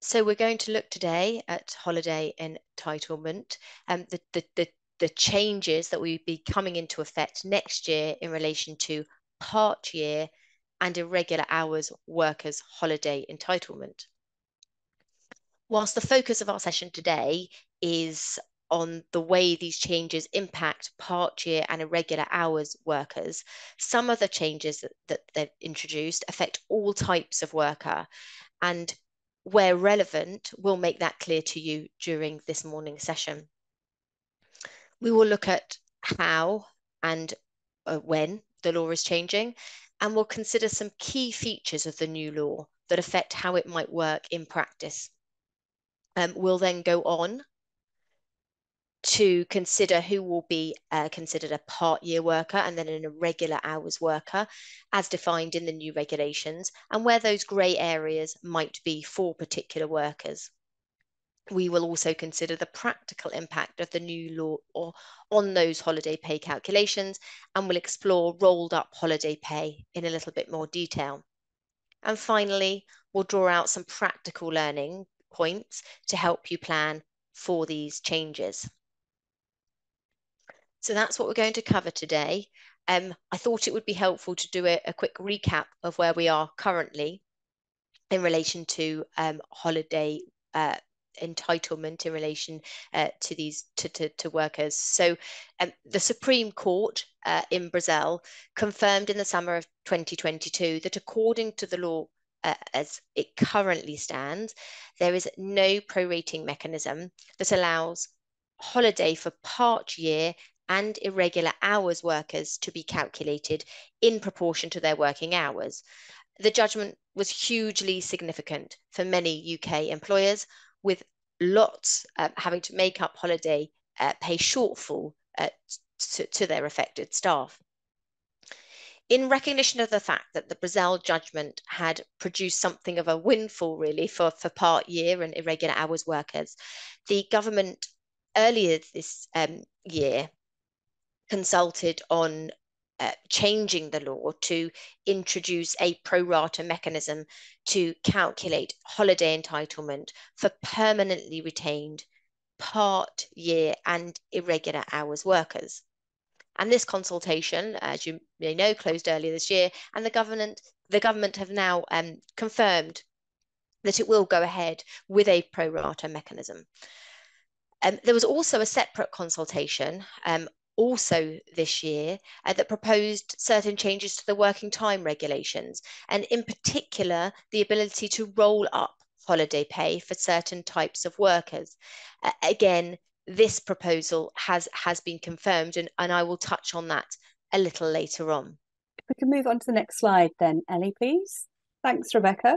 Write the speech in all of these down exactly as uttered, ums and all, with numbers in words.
So we're going to look today at holiday entitlement and um, the, the, the, the changes that will be coming into effect next year in relation to part year and irregular hours workers' holiday entitlement. Whilst the focus of our session today is on the way these changes impact part year and irregular hours workers, some of the changes that, that they've introduced affect all types of worker, and where relevant, we'll make that clear to you during this morning's session. We will look at how and uh, when the law is changing, and we'll consider some key features of the new law that affect how it might work in practice. Um, we'll then go on to consider who will be uh, considered a part-year worker and then an irregular hours worker as defined in the new regulations, and where those grey areas might be for particular workers. We will also consider the practical impact of the new law or on those holiday pay calculations, and we'll explore rolled up holiday pay in a little bit more detail. And finally, we'll draw out some practical learning points to help you plan for these changes. So that's what we're going to cover today. Um, I thought it would be helpful to do a, a quick recap of where we are currently in relation to um, holiday uh, entitlement in relation uh, to these to, to, to workers. So um, the Supreme Court uh, in Brazel confirmed in the summer of twenty twenty-two that according to the law uh, as it currently stands, there is no prorating mechanism that allows holiday for part year and irregular hours workers to be calculated in proportion to their working hours. The judgment was hugely significant for many U K employers, with lots uh, having to make up holiday uh, pay shortfall uh, to, to their affected staff. In recognition of the fact that the Brazel judgment had produced something of a windfall really for, for part year and irregular hours workers, the government earlier this um, year consulted on uh, changing the law to introduce a pro rata mechanism to calculate holiday entitlement for permanently retained part year and irregular hours workers. And this consultation, as you may know, closed earlier this year, and the government, the government have now um, confirmed that it will go ahead with a pro rata mechanism. Um, there was also a separate consultation um, also this year uh, that proposed certain changes to the working time regulations, and in particular the ability to roll up holiday pay for certain types of workers. Uh, again, this proposal has has been confirmed, and, and I will touch on that a little later on. If we can move on to the next slide then, Ellie, please. Thanks, Rebecca.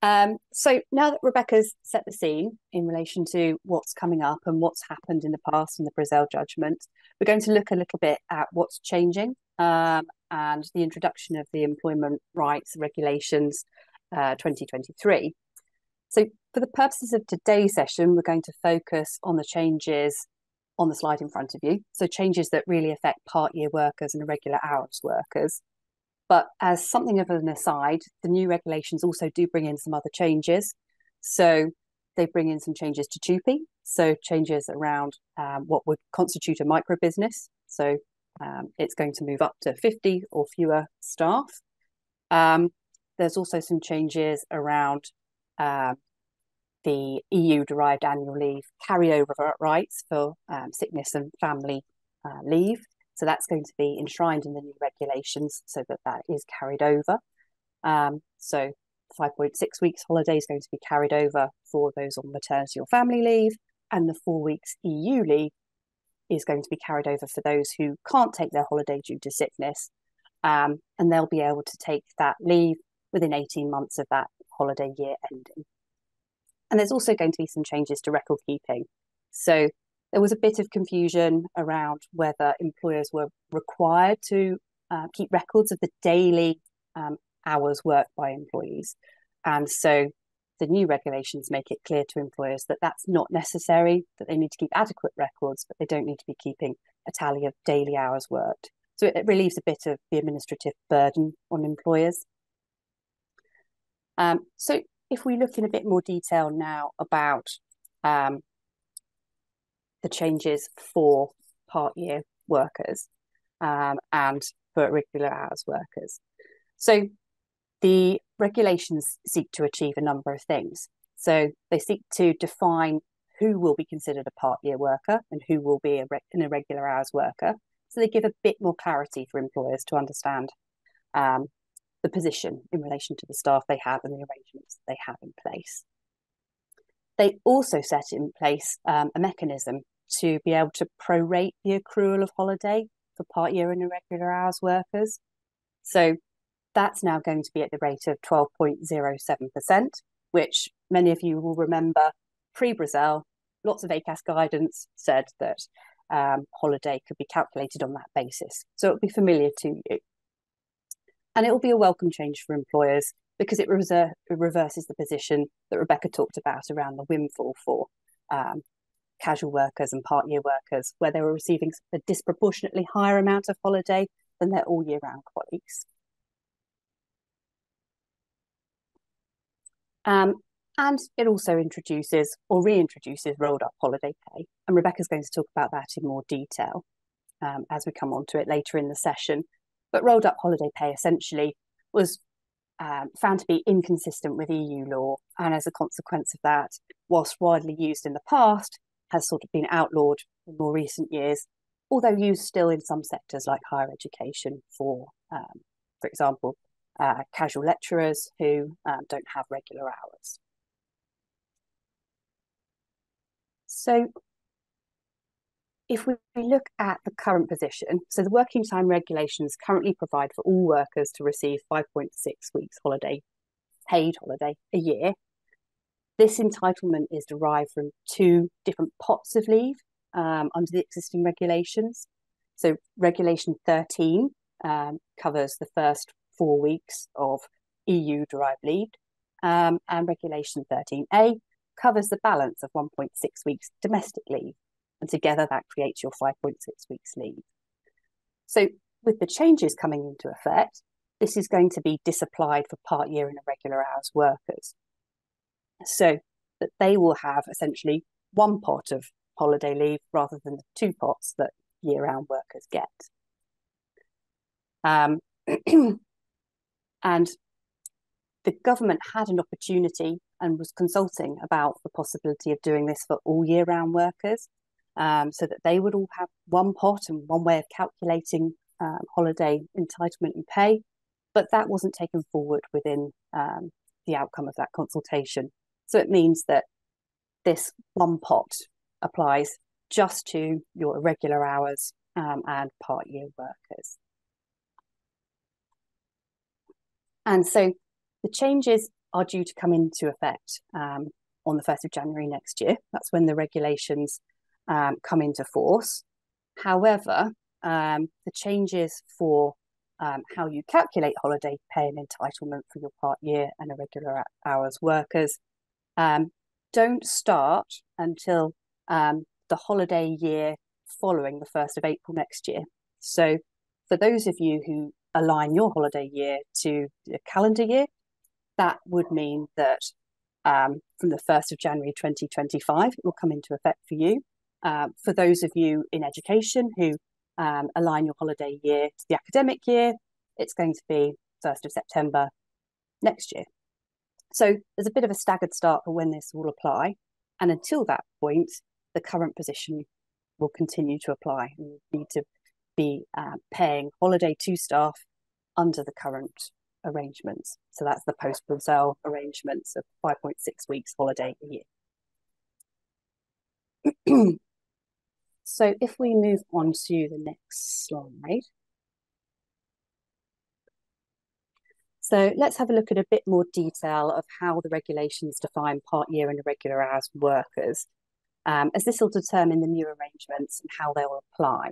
Um, so now that Rebecca's set the scene in relation to what's coming up and what's happened in the past in the Brazel judgment, we're going to look a little bit at what's changing um, and the introduction of the Employment Rights Regulations uh, twenty twenty-three. So for the purposes of today's session, we're going to focus on the changes on the slide in front of you, so changes that really affect part-year workers and irregular hours workers. But as something of an aside, the new regulations also do bring in some other changes. So they bring in some changes to TUPE, so changes around um, what would constitute a micro business. So um, it's going to move up to fifty or fewer staff. Um, there's also some changes around uh, the E U-derived annual leave carryover rights for um, sickness and family uh, leave. So that's going to be enshrined in the new regulations so that that is carried over. Um, so five point six weeks holiday is going to be carried over for those on maternity or family leave, and the four weeks E U leave is going to be carried over for those who can't take their holiday due to sickness. Um, and they'll be able to take that leave within eighteen months of that holiday year ending. And there's also going to be some changes to record keeping. So there was a bit of confusion around whether employers were required to uh, keep records of the daily um, hours worked by employees. And so the new regulations make it clear to employers that that's not necessary, that they need to keep adequate records, but they don't need to be keeping a tally of daily hours worked. So it relieves a bit of the administrative burden on employers. Um, so if we look in a bit more detail now about um, the changes for part-year workers um, and for regular hours workers. So the regulations seek to achieve a number of things. So they seek to define who will be considered a part-year worker and who will be a re- an irregular hours worker. So they give a bit more clarity for employers to understand um, the position in relation to the staff they have and the arrangements they have in place. They also set in place um, a mechanism to be able to prorate the accrual of holiday for part-year and irregular hours workers. So that's now going to be at the rate of twelve point zero seven percent, which many of you will remember pre-Brazel, lots of A C A S guidance said that um, holiday could be calculated on that basis. So it'll be familiar to you. And it will be a welcome change for employers because it, reser- it reverses the position that Rebecca talked about around the windfall for um, casual workers and part-year workers, where they were receiving a disproportionately higher amount of holiday than their all-year-round colleagues. Um, and it also introduces or reintroduces rolled-up holiday pay. And Rebecca's going to talk about that in more detail um, as we come on to it later in the session. But rolled-up holiday pay essentially was um, found to be inconsistent with E U law, and as a consequence of that, whilst widely used in the past, has sort of been outlawed in more recent years, although used still in some sectors like higher education for, um, for example, uh, casual lecturers who um, don't have regular hours. So if we look at the current position, so the working time regulations currently provide for all workers to receive five point six weeks holiday, paid holiday a year. This entitlement is derived from two different pots of leave um, under the existing regulations. So Regulation thirteen um, covers the first four weeks of E U-derived leave, um, and Regulation thirteen A covers the balance of one point six weeks domestic leave. And together that creates your five point six weeks leave. So with the changes coming into effect, this is going to be disapplied for part year and irregular hours workers. So that they will have essentially one pot of holiday leave rather than the two pots that year-round workers get. Um, and the government had an opportunity and was consulting about the possibility of doing this for all year-round workers. Um, so that they would all have one pot and one way of calculating um, holiday entitlement and pay, but that wasn't taken forward within um, the outcome of that consultation. So it means that this one pot applies just to your irregular hours um, and part-year workers. And so the changes are due to come into effect um, on the first of January next year. That's when the regulations Um, come into force. However, um, the changes for um, how you calculate holiday pay and entitlement for your part year and irregular hours workers um, don't start until um, the holiday year following the first of April next year. So for those of you who align your holiday year to the calendar year, that would mean that um, from the first of January twenty twenty-five, it will come into effect for you. Uh, for those of you in education who um, align your holiday year to the academic year, it's going to be first of September next year. So there's a bit of a staggered start for when this will apply. And until that point, the current position will continue to apply. You need to be uh, paying holiday to staff under the current arrangements. So that's the post-Brazel arrangements of five point six weeks holiday a year. So if we move on to the next slide. So let's have a look at a bit more detail of how the regulations define part-year and irregular hours workers, um, as this will determine the new arrangements and how they will apply.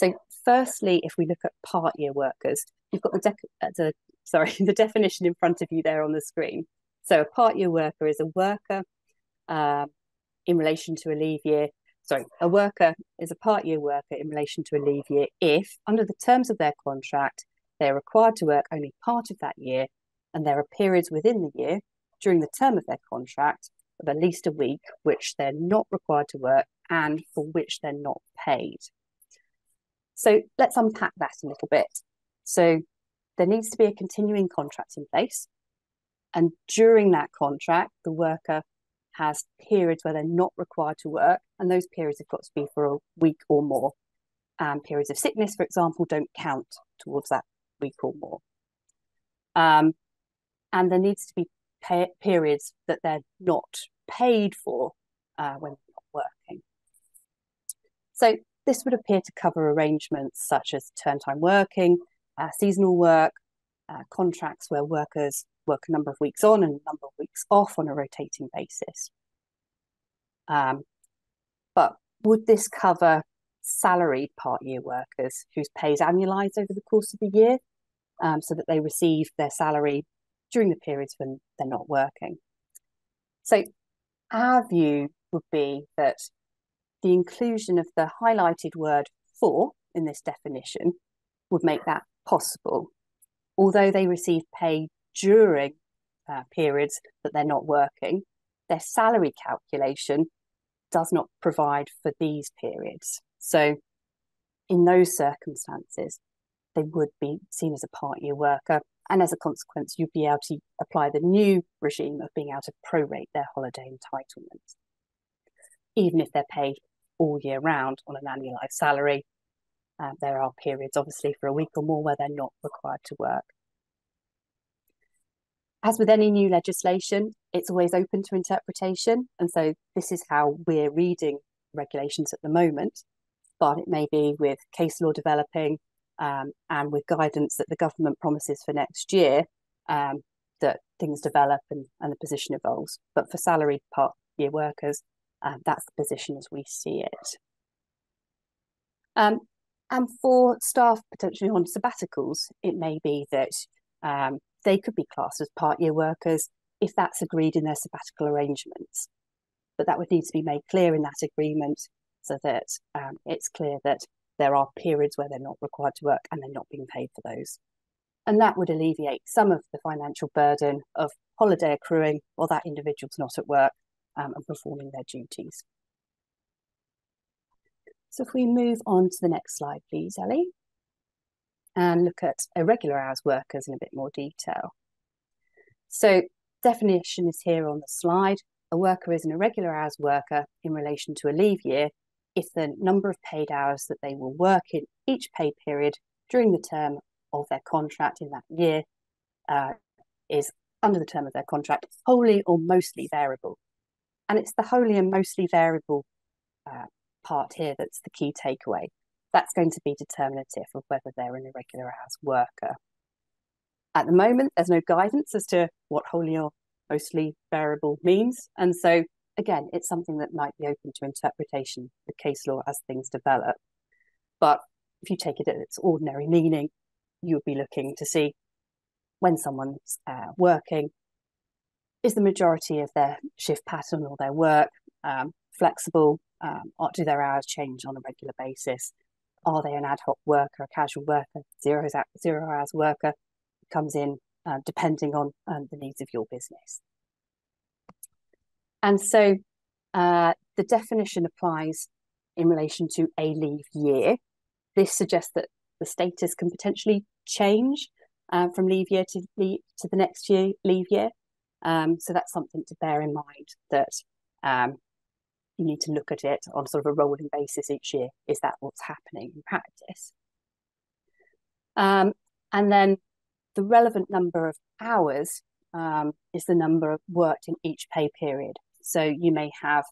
So firstly, if we look at part-year workers, you've got the, de- the, sorry, the definition in front of you there on the screen. So a part-year worker is a worker uh, in relation to a leave year sorry, a worker is a part-year worker in relation to a leave year if, under the terms of their contract, they are required to work only part of that year and there are periods within the year during the term of their contract of at least a week which they're not required to work and for which they're not paid. So let's unpack that a little bit. So there needs to be a continuing contract in place, and during that contract the worker has periods where they're not required to work, and those periods have got to be for a week or more. Um, periods of sickness, for example, don't count towards that week or more. Um, and there needs to be pay periods that they're not paid for uh, when they're not working. So this would appear to cover arrangements such as turn-time working, uh, seasonal work, uh, contracts where workers work a number of weeks on and a number of weeks off on a rotating basis. Um, but would this cover salaried part-year workers whose pay is annualised over the course of the year, um, so that they receive their salary during the periods when they're not working? So our view would be that the inclusion of the highlighted word "for" in this definition would make that possible, although they receive pay during uh, periods that they're not working. Their salary calculation does not provide for these periods. So in those circumstances, they would be seen as a part-year worker, and as a consequence, you'd be able to apply the new regime of being able to prorate their holiday entitlement, even if they're paid all year round on an annualised salary. Uh, there are periods, obviously, for a week or more where they're not required to work. As with any new legislation, it's always open to interpretation, and so this is how we're reading regulations at the moment, but it may be with case law developing um, and with guidance that the government promises for next year, um, that things develop and, and the position evolves. But for salaried part-year workers, um, that's the position as we see it. Um, and for staff potentially on sabbaticals, it may be that um, they could be classed as part-year workers if that's agreed in their sabbatical arrangements. But that would need to be made clear in that agreement so that um, it's clear that there are periods where they're not required to work and they're not being paid for those. And that would alleviate some of the financial burden of holiday accruing while that individual's not at work um, and performing their duties. So if we move on to the next slide, please, Ellie, and look at irregular hours workers in a bit more detail. So definition is here on the slide. A worker is an irregular hours worker in relation to a leave year if the number of paid hours that they will work in each pay period during the term of their contract in that year uh, is, under the term of their contract, wholly or mostly variable. And it's the wholly and mostly variable uh, part here that's the key takeaway. That's going to be determinative of whether they're an irregular hours worker. At the moment, there's no guidance as to what wholly or mostly variable means, and so again it's something that might be open to interpretation with case law as things develop. But if you take it at its ordinary meaning, you would be looking to see when someone's uh, working, is the majority of their shift pattern or their work um, flexible, um, or do their hours change on a regular basis, are they an ad hoc worker, a casual worker, zero, zero hours worker, comes in Uh, depending on um, the needs of your business. And so uh, the definition applies in relation to a leave year. This suggests that the status can potentially change uh, from leave year to, leave, to the next year leave year. Um, so that's something to bear in mind, that um, you need to look at it on sort of a rolling basis each year. Is that what's happening in practice? Um, and then the relevant number of hours um, is the number worked in each pay period. So you may have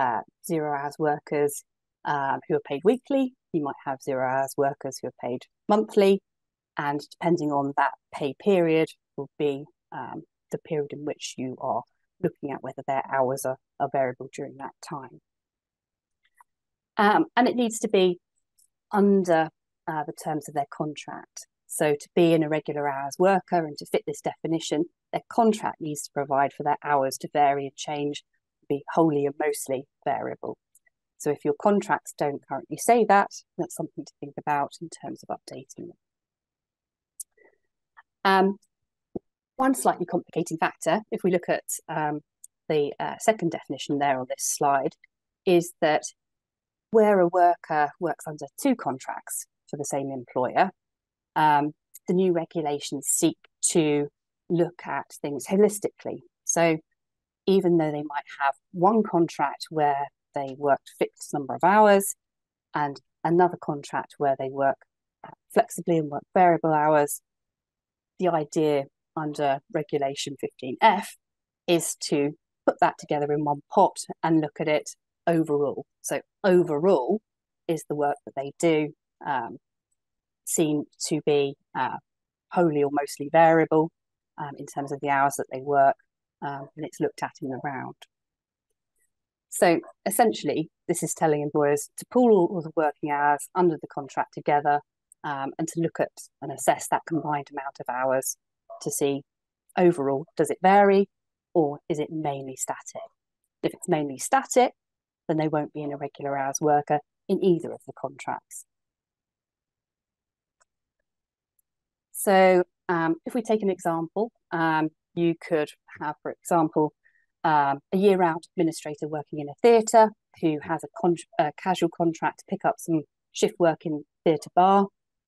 uh, zero hours workers um, who are paid weekly, you might have zero hours workers who are paid monthly, and depending on that pay period will be um, the period in which you are looking at whether their hours are, are variable during that time. Um, and it needs to be under uh, the terms of their contract. So to be an irregular hours worker and to fit this definition, their contract needs to provide for their hours to vary and change, be wholly and mostly variable. So if your contracts don't currently say that, that's something to think about in terms of updating them. Um, one slightly complicating factor, if we look at um, the uh, second definition there on this slide, is that where a worker works under two contracts for the same employer, um, the new regulations seek to look at things holistically. So even though they might have one contract where they worked a fixed number of hours and another contract where they work flexibly and work variable hours, the idea under Regulation fifteen F is to put that together in one pot and look at it overall. So overall is the work that they do um, seem to be uh, wholly or mostly variable um, in terms of the hours that they work, um, and it's looked at in the round. So essentially, this is telling employers to pool all the working hours under the contract together um, and to look at and assess that combined amount of hours to see overall, does it vary or is it mainly static? If it's mainly static, then they won't be an irregular hours worker in either of the contracts. So um, if we take an example, um, you could have, for example, Um, a year-round administrator working in a theatre who has a, con a casual contract to pick up some shift work in theatre bar,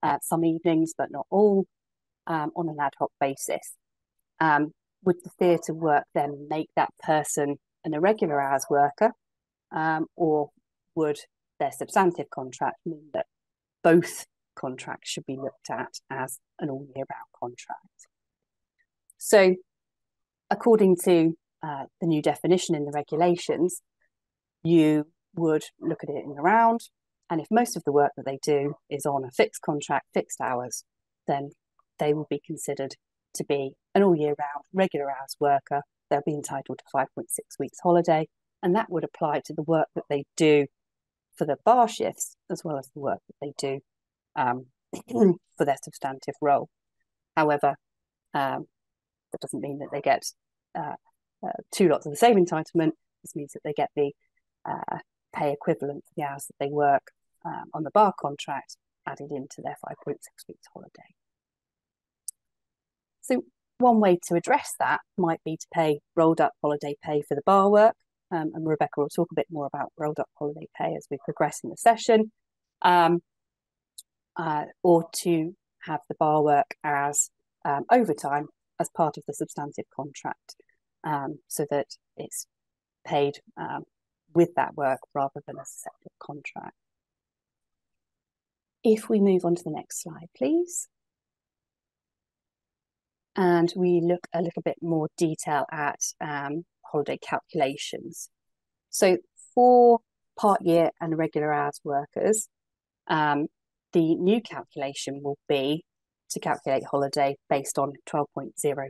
uh, some evenings, but not all, um, on an ad hoc basis. Um, would the theatre work then make that person an irregular hours worker, um, or would their substantive contract mean that both contracts should be looked at as an all-year-round contract? So according to Uh, the new definition in the regulations, you would look at it in the round, and if most of the work that they do is on a fixed contract, fixed hours, then they will be considered to be an all-year-round regular hours worker. They'll be entitled to five point six weeks holiday, and that would apply to the work that they do for the bar shifts as well as the work that they do um, for their substantive role. However, um, that doesn't mean that they get uh, Uh, two lots of the same entitlement. This means that they get the uh, pay equivalent for the hours that they work um, on the bar contract added into their five point six weeks holiday. So one way to address that might be to pay rolled up holiday pay for the bar work. Um, and Rebecca will talk a bit more about rolled up holiday pay as we progress in the session. Um, uh, or to have the bar work as um, overtime as part of the substantive contract. Um, so that it's paid um, with that work rather than a separate contract. If we move on to the next slide, please. And we look a little bit more detail at um, holiday calculations. So for part-year and irregular hours workers, um, the new calculation will be to calculate holiday based on twelve point zero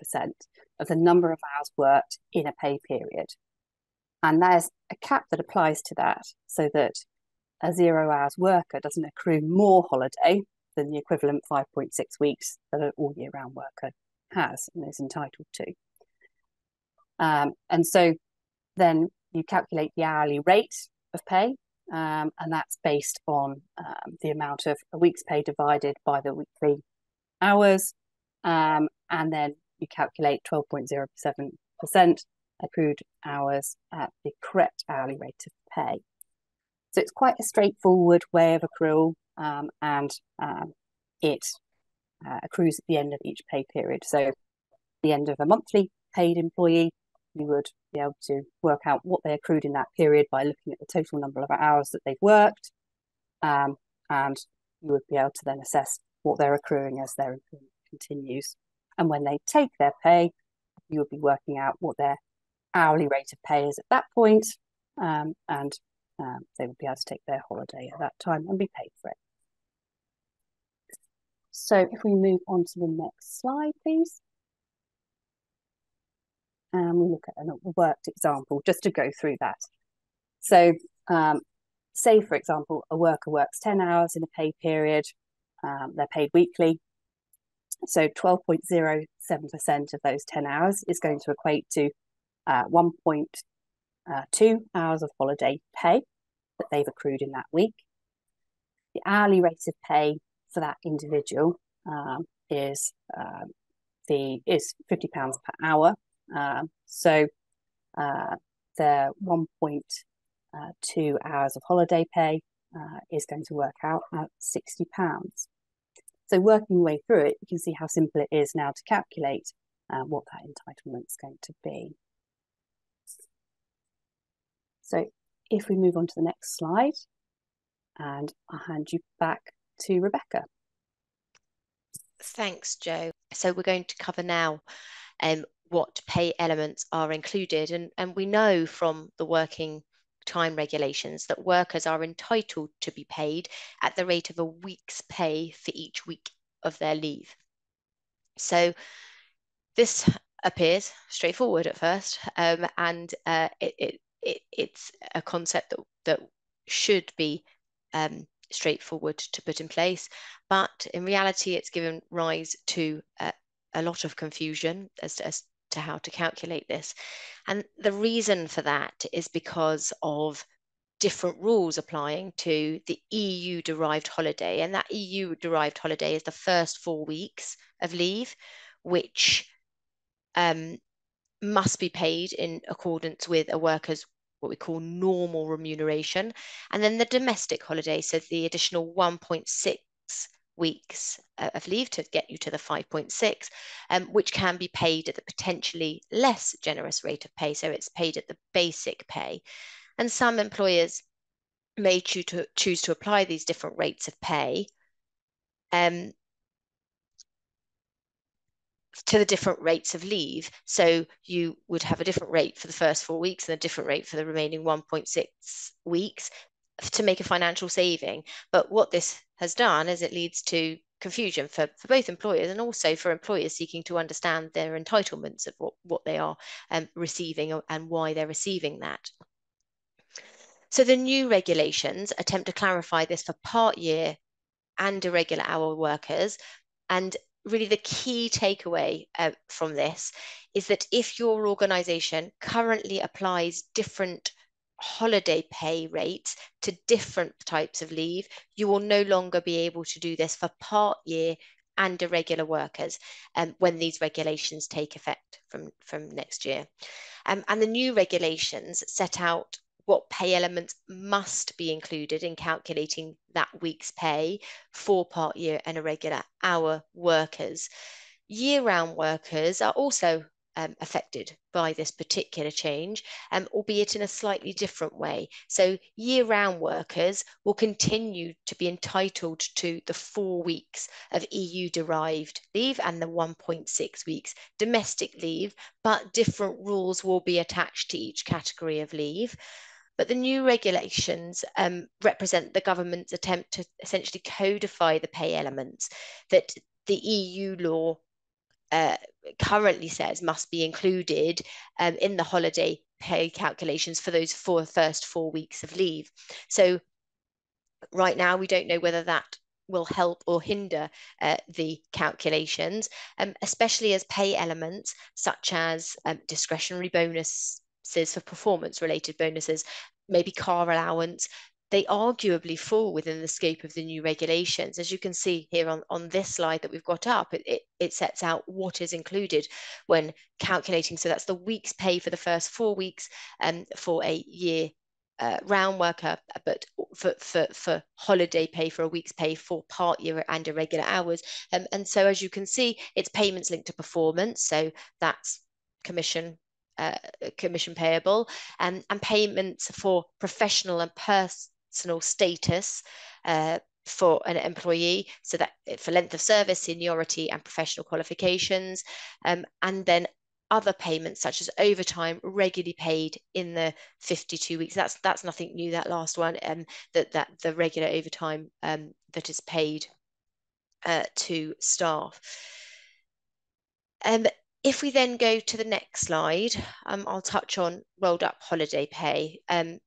percent of the number of hours worked in a pay period. And there's a cap that applies to that, so that a zero hours worker doesn't accrue more holiday than the equivalent five point six weeks that an all year round worker has and is entitled to. Um, and so then you calculate the hourly rate of pay, um, and that's based on um, the amount of a week's pay divided by the weekly hours, um, and then you calculate twelve point zero seven percent accrued hours at the correct hourly rate of pay. So it's quite a straightforward way of accrual, um, and um, it uh, accrues at the end of each pay period. So at the end of a monthly paid employee, you would be able to work out what they accrued in that period by looking at the total number of hours that they've worked, um, and you would be able to then assess what they're accruing as their employment continues. And when they take their pay, you would be working out what their hourly rate of pay is at that point, um, and um, they would be able to take their holiday at that time and be paid for it. So if we move on to the next slide, please. And we look at an worked example just to go through that. So um, say, for example, a worker works ten hours in a pay period. Um, they're paid weekly. So twelve point zero seven percent of those ten hours is going to equate to uh, one point two hours of holiday pay that they've accrued in that week. The hourly rate of pay for that individual um, is uh, the is fifty pounds per hour. Um, so uh, their one point two hours of holiday pay uh, is going to work out at sixty pounds. So working your way through it, you can see how simple it is now to calculate uh, what that entitlement is going to be. So if we move on to the next slide, and I'll hand you back to Rebecca. Thanks, Jo. So we're going to cover now um, what pay elements are included. And, and we know from the working time regulations that workers are entitled to be paid at the rate of a week's pay for each week of their leave. So this appears straightforward at first, um, and uh, it, it, it, it's a concept that, that should be Um, straightforward to put in place, but in reality it's given rise to uh, a lot of confusion as to, as to how to calculate this. And the reason for that is because of different rules applying to the E U derived holiday, and that E U derived holiday is the first four weeks of leave, which um, must be paid in accordance with a worker's what we call normal remuneration, and then the domestic holiday, so the additional one point six weeks of leave to get you to the five point six, um, which can be paid at the potentially less generous rate of pay, so it's paid at the basic pay. And some employers may choose to, choose to apply these different rates of pay um, to the different rates of leave. So you would have a different rate for the first four weeks and a different rate for the remaining one point six weeks to make a financial saving. But what this has done is it leads to confusion for, for both employers and also for employers seeking to understand their entitlements of what, what they are um, receiving and why they're receiving that. So the new regulations attempt to clarify this for part year and irregular hour workers, and really the key takeaway uh, from this is that if your organisation currently applies different holiday pay rates to different types of leave, you will no longer be able to do this for part year and irregular workers um, when these regulations take effect from, from next year. Um, and the new regulations set out what pay elements must be included in calculating that week's pay for part year and irregular hour workers. Year-round workers are also um, affected by this particular change, um, albeit in a slightly different way. So year-round workers will continue to be entitled to the four weeks of E U-derived leave and the one point six weeks domestic leave, but different rules will be attached to each category of leave. But the new regulations um, represent the government's attempt to essentially codify the pay elements that the E U law uh, currently says must be included um, in the holiday pay calculations for those four, first four weeks of leave. So right now, we don't know whether that will help or hinder uh, the calculations, um, especially as pay elements such as um, discretionary bonus for performance-related bonuses, maybe car allowance, they arguably fall within the scope of the new regulations. As you can see here on, on this slide that we've got up, it, it, it sets out what is included when calculating. So that's the week's pay for the first four weeks um, for a year uh, round worker, but for, for, for holiday pay, for a week's pay for part year and irregular hours. Um, and so as you can see, it's payments linked to performance. So that's commission, Uh, commission payable and, and payments for professional and personal status uh, for an employee, so that for length of service, seniority and professional qualifications, um, and then other payments such as overtime regularly paid in the fifty-two weeks. That's that's nothing new, that last one, and um, that that the regular overtime um, that is paid uh, to staff. Um, If we then go to the next slide, um, I'll touch on rolled up holiday pay. Um,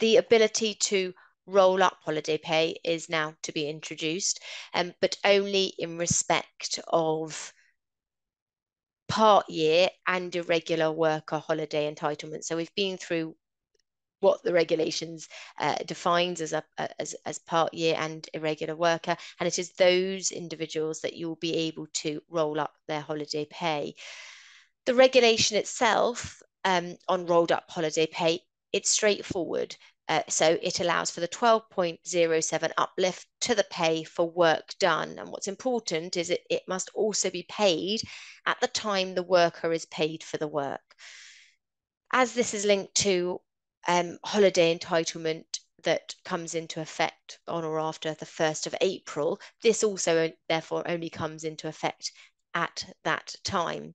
the ability to roll up holiday pay is now to be introduced, um, but only in respect of part year and irregular worker holiday entitlement. So we've been through what the regulations uh, defines as a as, as part year and irregular worker, and it is those individuals that you'll be able to roll up their holiday pay. The regulation itself um, on rolled up holiday pay, it's straightforward. Uh, so it allows for the twelve point zero seven uplift to the pay for work done. And what's important is it, it must also be paid at the time the worker is paid for the work. As this is linked to um, holiday entitlement that comes into effect on or after the first of April, this also therefore only comes into effect at that time.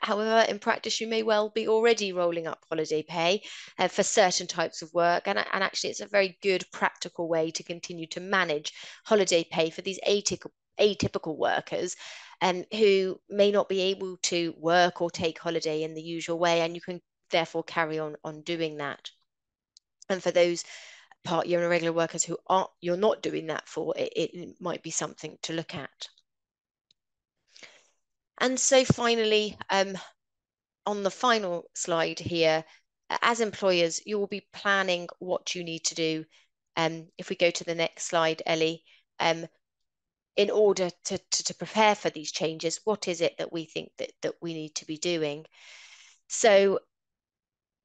However, in practice, you may well be already rolling up holiday pay uh, for certain types of work. And, and actually, it's a very good practical way to continue to manage holiday pay for these atypical, atypical workers um, who may not be able to work or take holiday in the usual way. And you can therefore carry on, on doing that. And for those part year and irregular workers who aren't, you're not doing that for, it, it might be something to look at. And so finally, um, on the final slide here, as employers, you will be planning what you need to do. Um, if we go to the next slide, Ellie, um, in order to, to, to prepare for these changes, what is it that we think that, that we need to be doing? So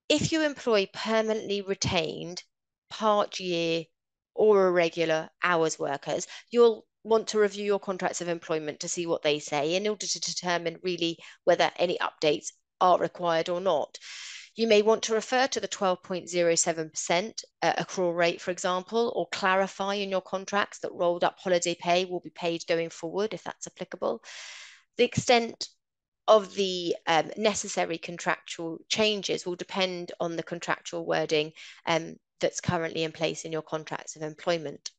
if you employ permanently retained part year or irregular hours workers, you'll want to review your contracts of employment to see what they say in order to determine really whether any updates are required or not. You may want to refer to the twelve point zero seven percent accrual rate, for example, or clarify in your contracts that rolled up holiday pay will be paid going forward if that's applicable. The extent of the um, necessary contractual changes will depend on the contractual wording um, that's currently in place in your contracts of employment.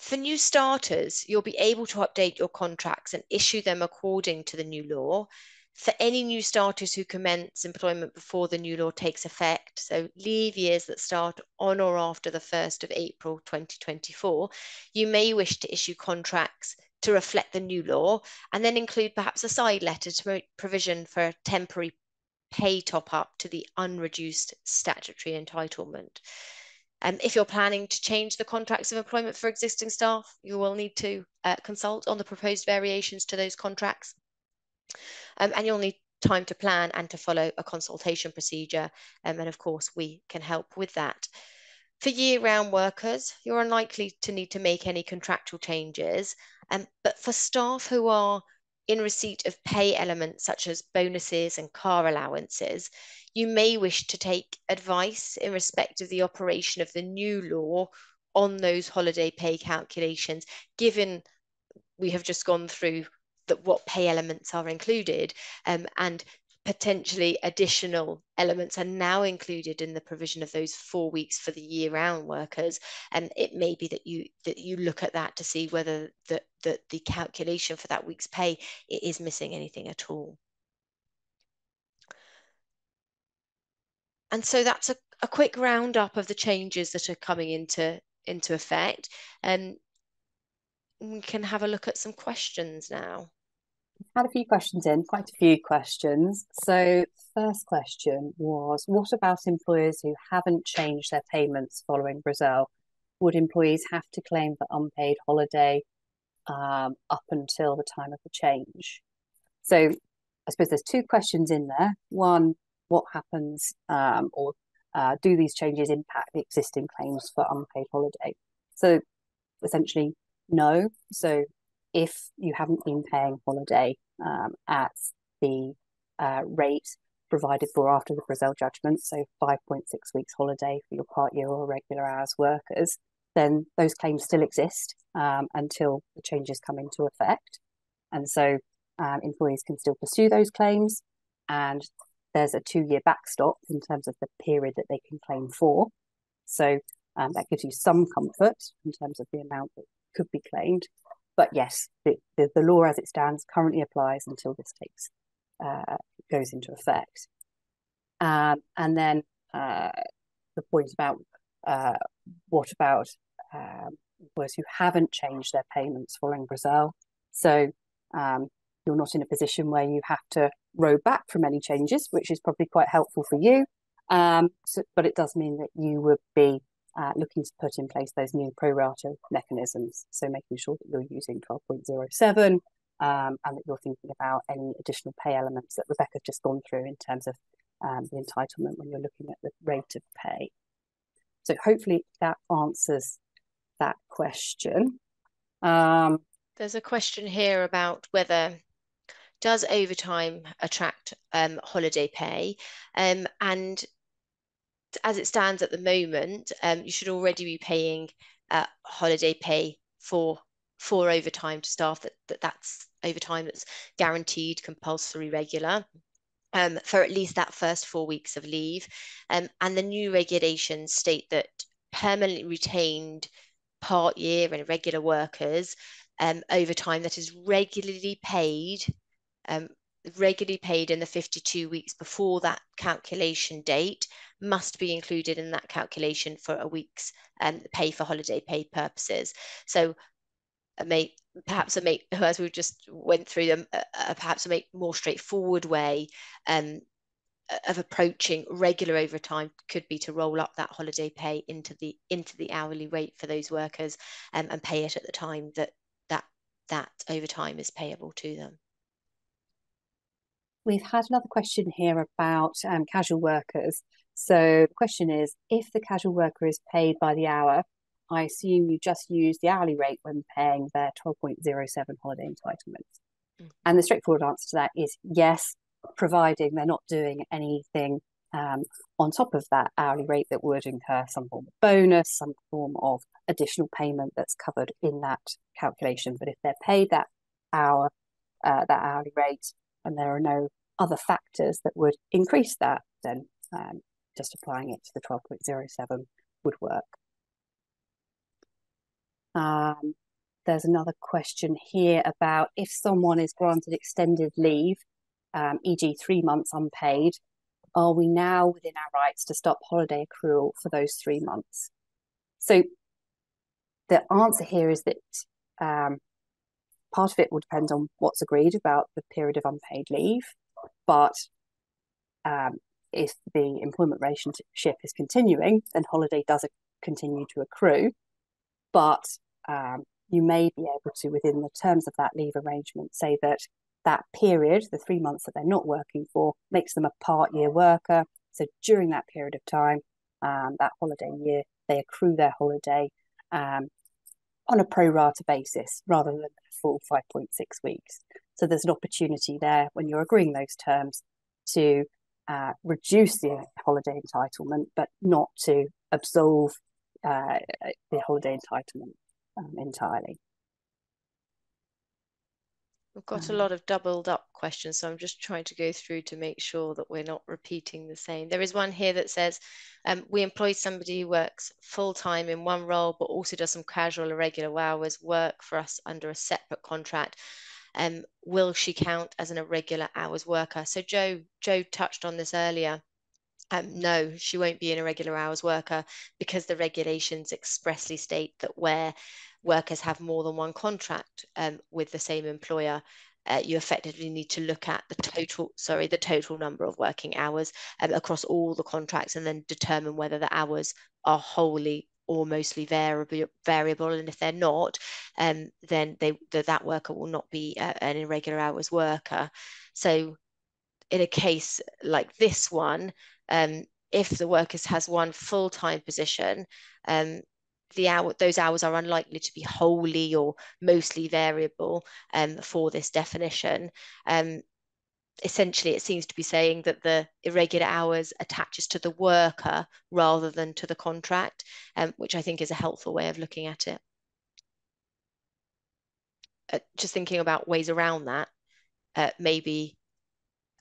For new starters, you'll be able to update your contracts and issue them according to the new law. For any new starters who commence employment before the new law takes effect, so leave years that start on or after the first of April twenty twenty-four, you may wish to issue contracts to reflect the new law and then include perhaps a side letter to make provision for a temporary pay top-up to the unreduced statutory entitlement. Um, if you're planning to change the contracts of employment for existing staff, you will need to uh, consult on the proposed variations to those contracts. Um, and you'll need time to plan and to follow a consultation procedure. Um, and of course, we can help with that. For year-round workers, you're unlikely to need to make any contractual changes. Um, but for staff who are in receipt of pay elements such as bonuses and car allowances, you may wish to take advice in respect of the operation of the new law on those holiday pay calculations, given we have just gone through that what pay elements are included um, and potentially additional elements are now included in the provision of those four weeks for the year-round workers. And it may be that you that you look at that to see whether the, the, the calculation for that week's pay is missing anything at all. And so that's a, a quick roundup of the changes that are coming into, into effect. And um, we can have a look at some questions now. Had a few questions in, quite a few questions. So first question was, what about employers who haven't changed their payments following Brazel? Would employees have to claim for unpaid holiday um, up until the time of the change? So I suppose there's two questions in there. One, what happens um, or uh, do these changes impact the existing claims for unpaid holiday? So essentially, no. So if you haven't been paying holiday um, at the uh, rate provided for after the Brazel judgment, so five point six weeks holiday for your part year or regular hours workers, then those claims still exist um, until the changes come into effect. And so um, employees can still pursue those claims, and there's a two-year backstop in terms of the period that they can claim for. So um, that gives you some comfort in terms of the amount that could be claimed. But yes, the, the, the law as it stands currently applies until this takes uh, goes into effect. Um, and then uh, the point about uh, what about um, employers who haven't changed their payments following Brazel. So um, you're not in a position where you have to row back from any changes, which is probably quite helpful for you. Um, so, but it does mean that you would be uh, looking to put in place those new pro rata mechanisms. So making sure that you're using twelve point zero seven um, and that you're thinking about any additional pay elements that Rebecca's just gone through in terms of um, the entitlement when you're looking at the rate of pay. So hopefully that answers that question. Um, There's a question here about whether does overtime attract um, holiday pay? Um, and as it stands at the moment, um, you should already be paying uh, holiday pay for for overtime to staff. That, that that's overtime that's guaranteed, compulsory, regular, um, for at least that first four weeks of leave. Um, and the new regulations state that permanently retained part year and regular workers, um, overtime that is regularly paid, um, regularly paid in the fifty-two weeks before that calculation date, must be included in that calculation for a week's um, pay for holiday pay purposes. So I may, perhaps I make, as we just went through them, uh, uh, perhaps I make more straightforward way um, of approaching regular overtime could be to roll up that holiday pay into the into the hourly rate for those workers, um, and pay it at the time that that that overtime is payable to them. We've had another question here about um, casual workers. So the question is, if the casual worker is paid by the hour, I assume you just use the hourly rate when paying their twelve point zero seven holiday entitlements. Mm. And the straightforward answer to that is yes, providing they're not doing anything um, on top of that hourly rate that would incur some form of bonus, some form of additional payment that's covered in that calculation. But if they're paid that hour, uh, that hourly rate, and there are no other factors that would increase that, then um, just applying it to the twelve point zero seven would work. Um, there's another question here about if someone is granted extended leave, Um, for example three months unpaid, are we now within our rights to stop holiday accrual for those three months? So the answer here is that um, part of it will depend on what's agreed about the period of unpaid leave, but um, if the employment relationship is continuing, then holiday does continue to accrue, but um, you may be able to, within the terms of that leave arrangement, say that that period, the three months that they're not working for, makes them a part-year worker. So during that period of time, um, that holiday year, they accrue their holiday um, on a pro rata basis rather than a full five point six weeks. So there's an opportunity there when you're agreeing those terms to uh, reduce the holiday entitlement, but not to absolve uh, the holiday entitlement um, entirely. We've got a lot of doubled up questions, so I'm just trying to go through to make sure that we're not repeating the same. There is one here that says, um, we employ somebody who works full-time in one role, but also does some casual or regular hours work for us under a separate contract. Um, will she count as an irregular hours worker? So Joe, Joe touched on this earlier. Um, no, she won't be an irregular hours worker because the regulations expressly state that where workers have more than one contract um, with the same employer, uh, you effectively need to look at the total, sorry, the total number of working hours um, across all the contracts, and then determine whether the hours are wholly or mostly variable. Variable, and if they're not, um, then they the, that worker will not be uh, an irregular hours worker. So, in a case like this one, um, if the worker has one full-time position, um, the hour, those hours are unlikely to be wholly or mostly variable um, for this definition. Um, essentially, it seems to be saying that the irregular hours attaches to the worker rather than to the contract, um, which I think is a helpful way of looking at it. Uh, just thinking about ways around that, uh, maybe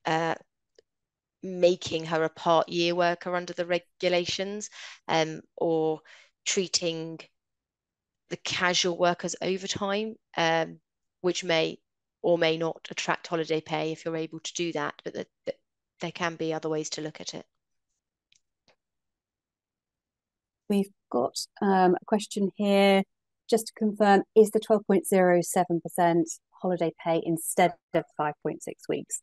uh, making her a part-year worker under the regulations, um, or treating the casual workers overtime, um, which may or may not attract holiday pay if you're able to do that, but the, the, there can be other ways to look at it. We've got um, a question here, just to confirm, is the twelve point zero seven percent holiday pay instead of five point six weeks?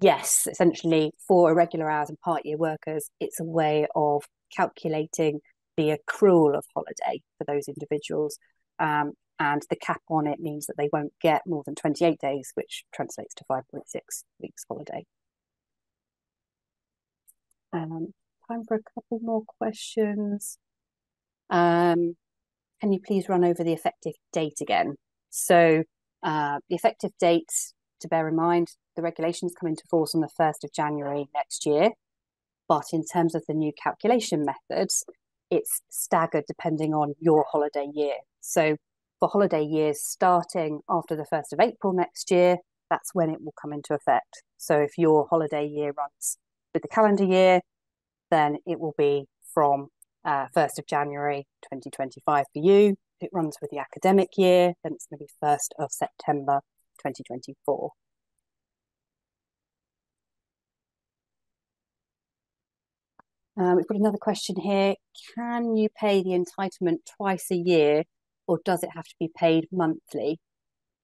yes, essentially for irregular hours and part-year workers, it's a way of calculating the accrual of holiday for those individuals. Um, and the cap on it means that they won't get more than twenty-eight days, which translates to five point six weeks holiday. Um, time for a couple more questions. Um, can you please run over the effective date again? So uh, the effective date, to bear in mind, the regulations come into force on the first of January next year. But in terms of the new calculation methods, it's staggered depending on your holiday year. So for holiday years starting after the first of April next year, that's when it will come into effect. So if your holiday year runs with the calendar year, then it will be from uh, first of January twenty twenty-five for you. If it runs with the academic year, then it's going to be first of September twenty twenty-four. Um, we've got another question here. Can you pay the entitlement twice a year, or does it have to be paid monthly?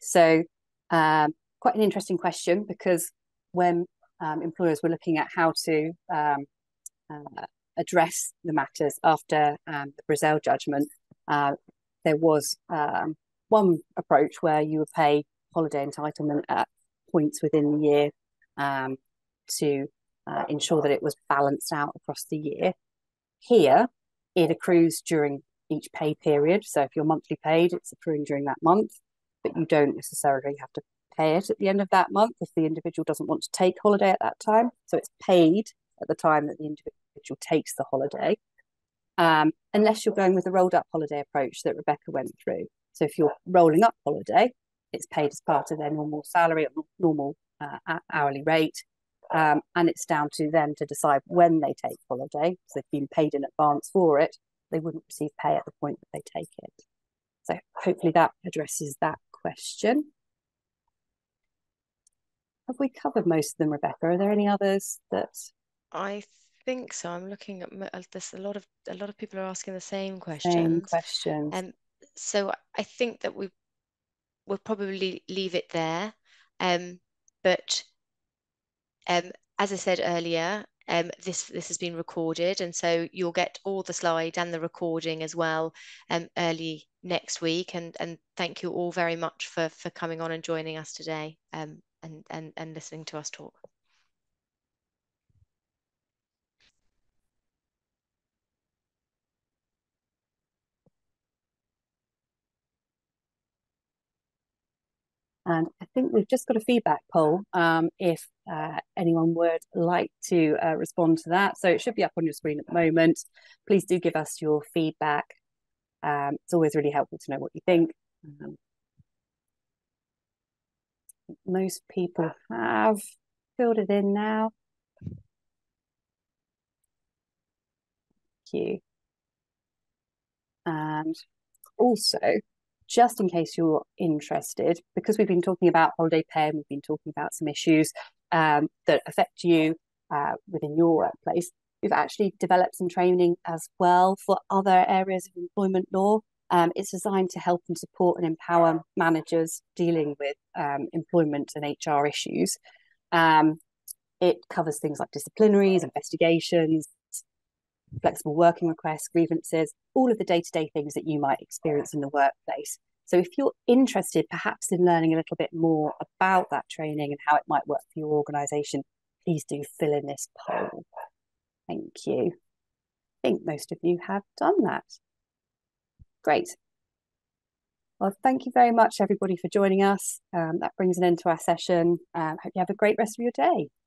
So um, quite an interesting question, because when um, employers were looking at how to um, uh, address the matters after um, the Brazel judgment, uh, there was um, one approach where you would pay holiday entitlement at points within the year um, to Uh, ensure that it was balanced out across the year. Here, it accrues during each pay period. So if you're monthly paid, it's accruing during that month, but you don't necessarily have to pay it at the end of that month if the individual doesn't want to take holiday at that time. So it's paid at the time that the individual takes the holiday, um, unless you're going with the rolled up holiday approach that Rebecca went through. So if you're rolling up holiday, it's paid as part of their normal salary or normal uh, hourly rate. Um, and it's down to them to decide when they take holiday. So they've been paid in advance for it. They wouldn't receive pay at the point that they take it. So hopefully that addresses that question. Have we covered most of them, Rebecca? Are there any others that... I think so. I'm looking at this. A lot of a lot of people are asking the same questions. Same questions. Um, so I think that we will probably leave it there. Um, but... Um, as I said earlier, um, this this has been recorded, and so you'll get all the slides and the recording as well um, early next week. And and thank you all very much for for coming on and joining us today, um, and and and listening to us talk. And I think we've just got a feedback poll, um, if uh, anyone would like to uh, respond to that. So it should be up on your screen at the moment. Please do give us your feedback. Um, it's always really helpful to know what you think. Um, most people have filled it in now. Thank you. And also, just in case you're interested, because we've been talking about holiday pay and we've been talking about some issues um, that affect you uh, within your workplace, we've actually developed some training as well for other areas of employment law. Um, it's designed to help and support and empower managers dealing with um, employment and H R issues. Um, it covers things like disciplinaries, investigations, flexible working requests, grievances, all of the day-to-day things that you might experience in the workplace. So if you're interested perhaps in learning a little bit more about that training and how it might work for your organisation, please do fill in this poll. Thank you. I think most of you have done that. Great. Well, thank you very much, everybody, for joining us. Um, that brings an end to our session. Um, hope you have a great rest of your day.